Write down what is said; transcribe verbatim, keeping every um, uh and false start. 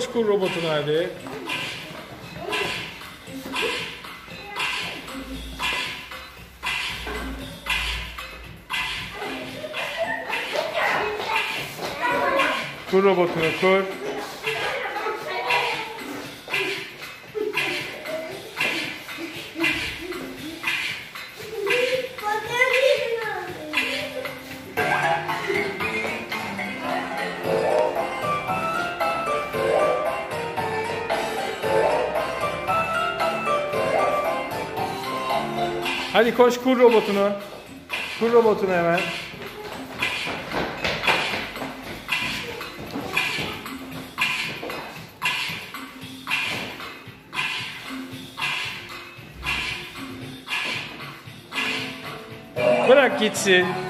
Yavaş, kur robotu nerede? Kur robotunu, kur. Hadi koş, kur robotunu. Kur robotunu hemen. Bırak gitsin.